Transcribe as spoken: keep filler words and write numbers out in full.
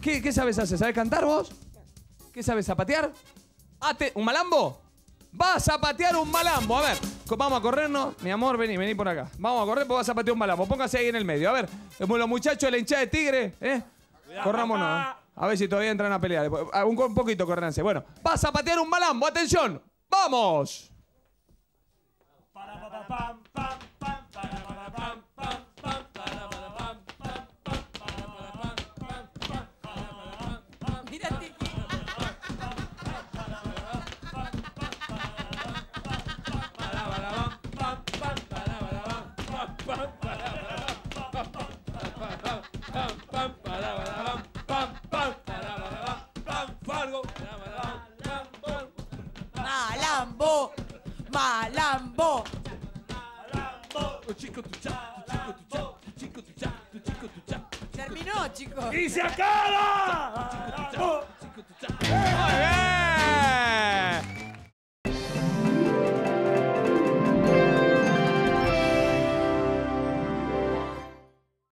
¿Qué, qué sabes hacer? ¿Sabes cantar vos? ¿Qué sabes zapatear? Ah, te, ¿un malambo? Va a zapatear un malambo. A ver, vamos a corrernos. Mi amor, vení, vení por acá. Vamos a correr, pues vas a zapatear un malambo. Póngase ahí en el medio. A ver, los muchachos de la hinchada de Tigre, ¿eh? Corrámonos. ¿Eh? A ver si todavía entran a pelear. Un, un poquito correrse. Bueno, va a zapatear un malambo. Atención. ¡Vamos! Malambo, malambo, malambo. Tu chico, tu cha, tu chico, tu cha, tu chico, tu cha. Terminó, chicos. ¡Y se acaba! Tu chico, tu cha, tu chico, tu cha.